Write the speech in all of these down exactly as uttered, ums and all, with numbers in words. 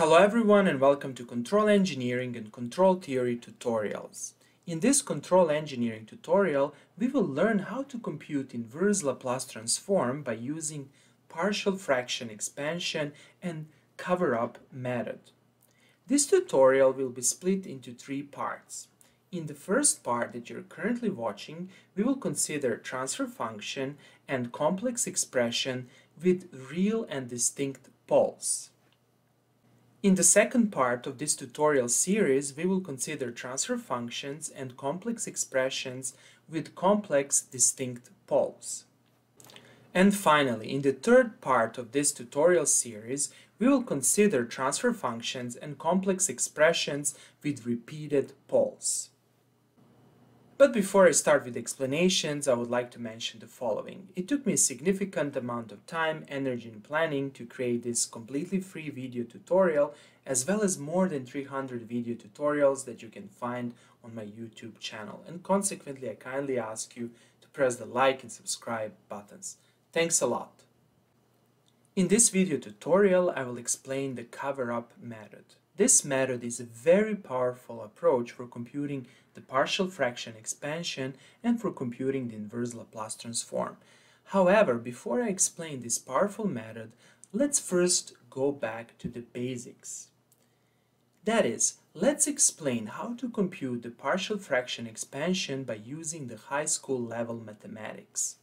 Hello everyone and welcome to Control Engineering and Control Theory tutorials. In this Control Engineering tutorial, we will learn how to compute inverse Laplace transform by using partial fraction expansion and cover-up method. This tutorial will be split into three parts. In the first part that you're currently watching, we will consider transfer function and complex expression with real and distinct poles. In the second part of this tutorial series, we will consider transfer functions and complex expressions with complex distinct poles. And finally, in the third part of this tutorial series, we will consider transfer functions and complex expressions with repeated poles. But before I start with explanations, I would like to mention the following. It took me a significant amount of time, energy and planning to create this completely free video tutorial, as well as more than three hundred video tutorials that you can find on my YouTube channel. And consequently, I kindly ask you to press the like and subscribe buttons. Thanks a lot. In this video tutorial, I will explain the cover-up method. This method is a very powerful approach for computing the partial fraction expansion and for computing the inverse Laplace transform. However, before I explain this powerful method, let's first go back to the basics. That is, let's explain how to compute the partial fraction expansion by using the high school level mathematics.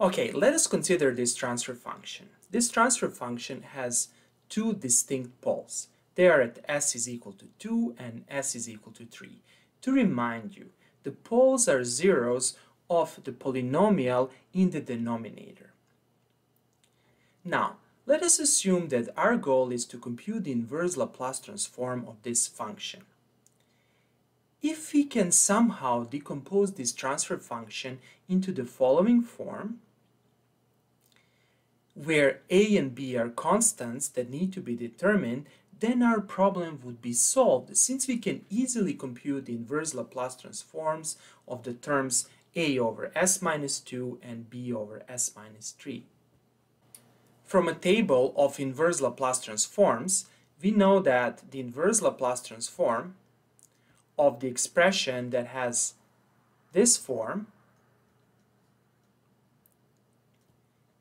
Okay, let us consider this transfer function. This transfer function has two distinct poles. They are at s is equal to two and s is equal to three. To remind you, the poles are zeros of the polynomial in the denominator. Now, let us assume that our goal is to compute the inverse Laplace transform of this function. If we can somehow decompose this transfer function into the following form, where a and b are constants that need to be determined, then our problem would be solved, since we can easily compute the inverse Laplace transforms of the terms a over s minus two and b over s minus three. From a table of inverse Laplace transforms, we know that the inverse Laplace transform of the expression that has this form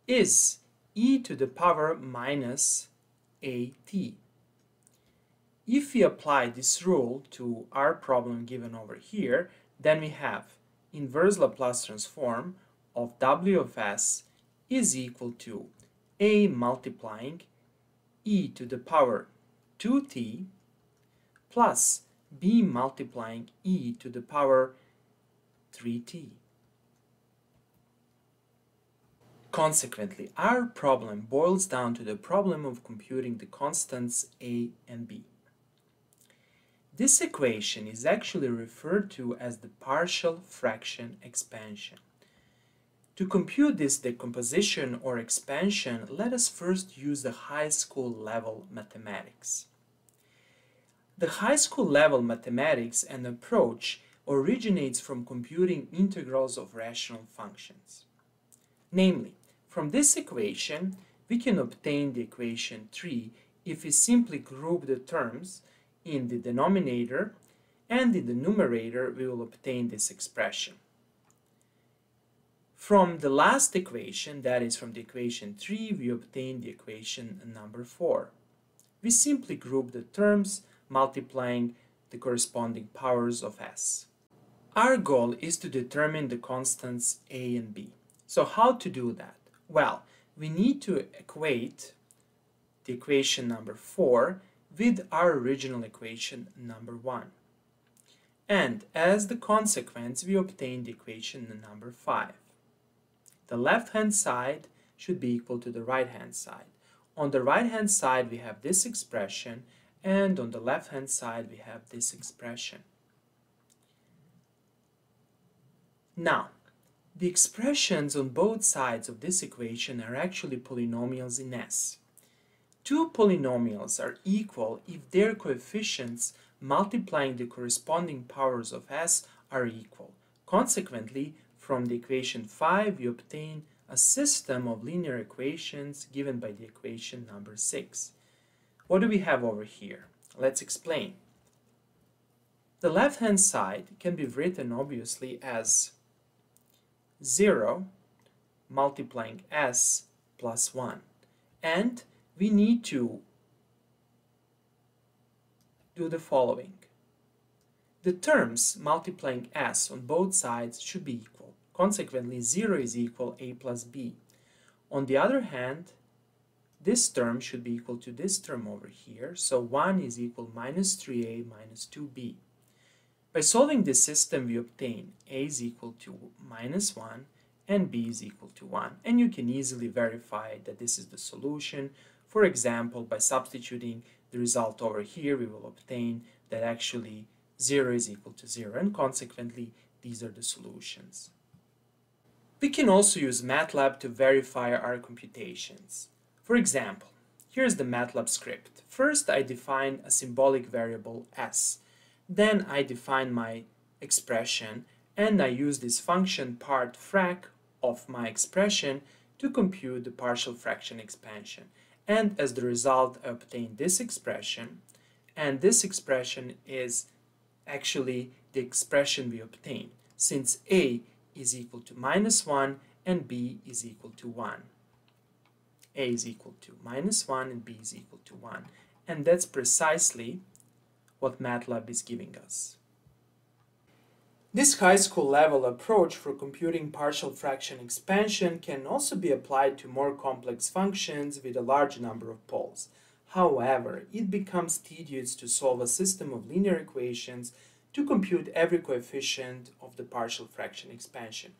is e to the power minus at. If we apply this rule to our problem given over here, then we have inverse Laplace transform of w of s is equal to a multiplying e to the power two t plus b multiplying e to the power three t. Consequently, our problem boils down to the problem of computing the constants a and b. This equation is actually referred to as the partial fraction expansion. To compute this decomposition or expansion, let us first use the high school level mathematics. The high school level mathematics and approach originates from computing integrals of rational functions. Namely, from this equation, we can obtain the equation three if we simply group the terms in the denominator, and in the numerator we will obtain this expression. From the last equation, that is from the equation three, we obtain the equation number four. We simply group the terms, multiplying the corresponding powers of s. Our goal is to determine the constants a and b. So how to do that? Well, we need to equate the equation number four with our original equation number one. And as the consequence, we obtain the equation number five. The left-hand side should be equal to the right-hand side. On the right-hand side, we have this expression, and on the left-hand side, we have this expression. Now, the expressions on both sides of this equation are actually polynomials in S. Two polynomials are equal if their coefficients multiplying the corresponding powers of S are equal. Consequently, from the equation five, we obtain a system of linear equations given by the equation number six. What do we have over here? Let's explain. The left-hand side can be written obviously as zero multiplying s plus one. And we need to do the following. The terms multiplying s on both sides should be equal. Consequently, zero is equal a plus b. On the other hand, this term should be equal to this term over here, so one is equal minus three a minus two b. By solving this system, we obtain a is equal to minus one and b is equal to one. And you can easily verify that this is the solution. For example, by substituting the result over here, we will obtain that actually zero is equal to zero, and consequently, these are the solutions. We can also use MATLAB to verify our computations. For example, here's the MATLAB script. First, I define a symbolic variable s. Then I define my expression, and I use this function part frac of my expression to compute the partial fraction expansion. And as the result, I obtain this expression, and this expression is actually the expression we obtain, since a is equal to minus one and b is equal to one. A is equal to minus one and b is equal to one. And that's precisely what MATLAB is giving us. This high school level approach for computing partial fraction expansion can also be applied to more complex functions with a large number of poles. However, it becomes tedious to solve a system of linear equations to compute every coefficient of the partial fraction expansion.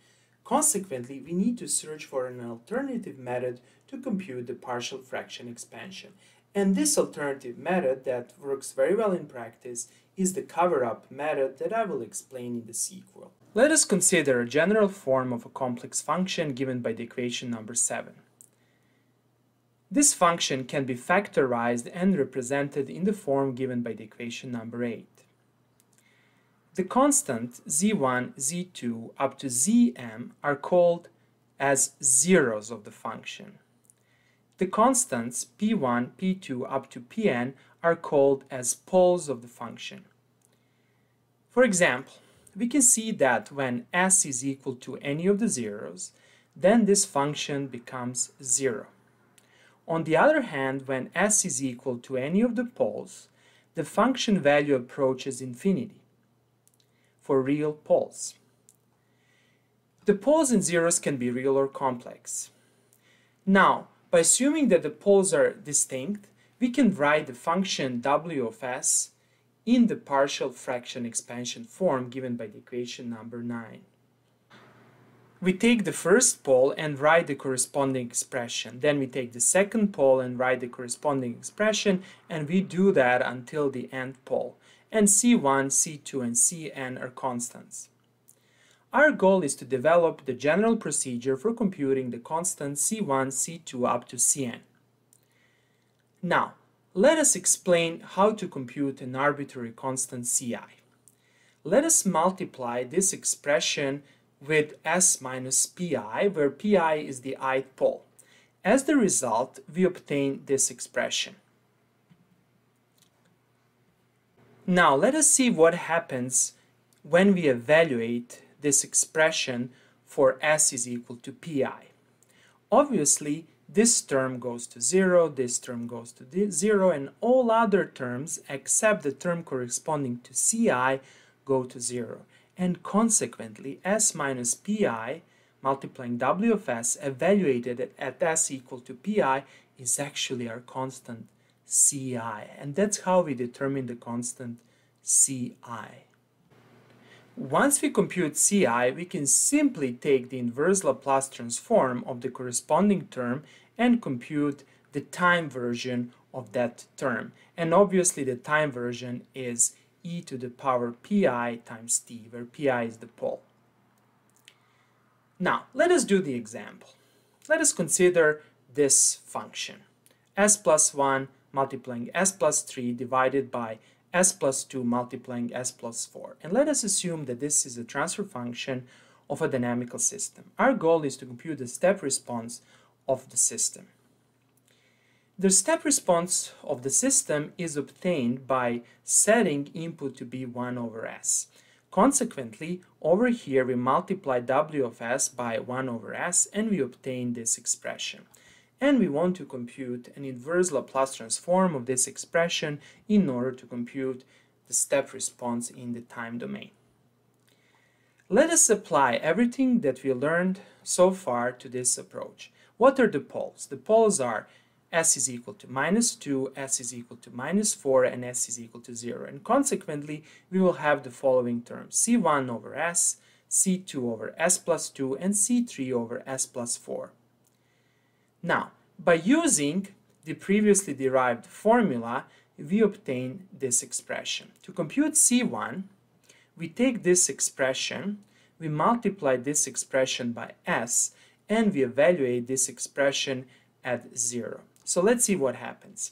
Consequently, we need to search for an alternative method to compute the partial fraction expansion. And this alternative method that works very well in practice is the cover-up method that I will explain in the sequel. Let us consider a general form of a complex function given by the equation number seven. This function can be factorized and represented in the form given by the equation number eight. The constants z one, z two, up to zm are called as zeros of the function. The constants p one, p two, up to pn are called as poles of the function. For example, we can see that when s is equal to any of the zeros, then this function becomes zero. On the other hand, when s is equal to any of the poles, the function value approaches infinity for real poles. The poles and zeros can be real or complex. Now, by assuming that the poles are distinct, we can write the function w of s in the partial fraction expansion form given by the equation number nine. We take the first pole and write the corresponding expression. Then we take the second pole and write the corresponding expression, and we do that until the nth pole. And c one, c two, and cn are constants. Our goal is to develop the general procedure for computing the constants c one, c two, up to cn. Now, let us explain how to compute an arbitrary constant ci. Let us multiply this expression with s minus pi, where pi is the ith pole. As the result, we obtain this expression. Now, let us see what happens when we evaluate this expression for s is equal to pi. Obviously, this term goes to zero, this term goes to zero, and all other terms except the term corresponding to ci go to zero. And consequently, s minus pi multiplying w of s evaluated at s equal to pi is actually our constant ci. And that's how we determine the constant ci. Once we compute ci, we can simply take the inverse Laplace transform of the corresponding term and compute the time version of that term. And obviously the time version is e to the power pi times t, where pi is the pole. Now, let us do the example. Let us consider this function, s plus one multiplying s plus three divided by s plus two multiplying s plus four. And let us assume that this is a transfer function of a dynamical system. Our goal is to compute the step response of the system. The step response of the system is obtained by setting input to be one over s. Consequently, over here we multiply w of s by one over s and we obtain this expression. And we want to compute an inverse Laplace transform of this expression in order to compute the step response in the time domain. Let us apply everything that we learned so far to this approach. What are the poles? The poles are s is equal to minus two, s is equal to minus four, and s is equal to zero. And consequently, we will have the following terms: c one over s, c two over s plus two, and c three over s plus four. Now, by using the previously derived formula, we obtain this expression. To compute c one, we take this expression, we multiply this expression by s, and we evaluate this expression at zero. So let's see what happens.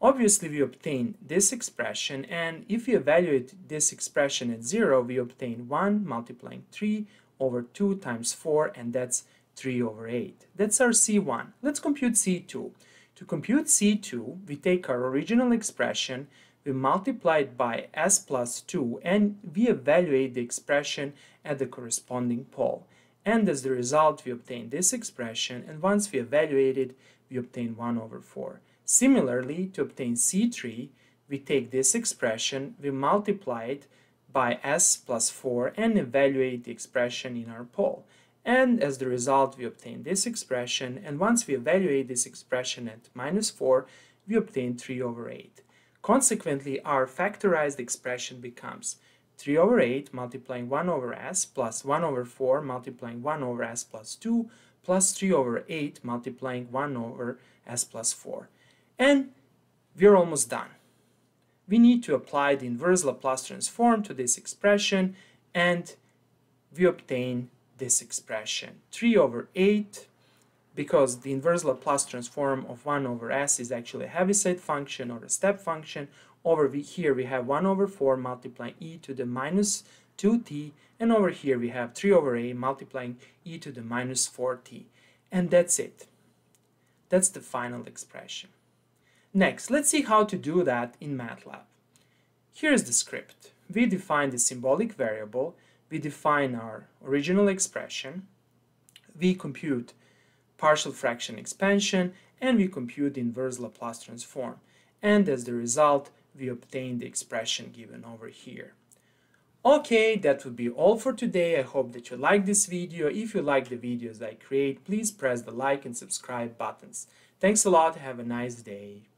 Obviously, we obtain this expression, and if we evaluate this expression at zero, we obtain one multiplying three over two times four, and that's three over eight. That's our c one. Let's compute c two. To compute c two, we take our original expression, we multiply it by s plus two, and we evaluate the expression at the corresponding pole. And as the result, we obtain this expression, and once we evaluate it, we obtain one over four. Similarly, to obtain c three, we take this expression, we multiply it by s plus four, and evaluate the expression in our pole. And as the result, we obtain this expression, and once we evaluate this expression at minus four, we obtain three over eight. Consequently, our factorized expression becomes three over eight multiplying one over s plus one over four multiplying one over s plus two plus three over eight multiplying one over s plus four. And we're almost done. We need to apply the inverse Laplace transform to this expression, and we obtain this expression three over eight, because the inverse Laplace transform of one over s is actually a Heaviside function or a step function. Over here we have one over four multiplying e to the minus two t, and over here we have three over eight multiplying e to the minus four t. And that's it. That's the final expression. Next, let's see how to do that in MATLAB. Here's the script. We define the symbolic variable, we define our original expression, we compute partial fraction expansion, and we compute the inverse Laplace transform. And as the result, we obtain the expression given over here. Okay, that would be all for today. I hope that you liked this video. If you like the videos I create, please press the like and subscribe buttons. Thanks a lot. Have a nice day.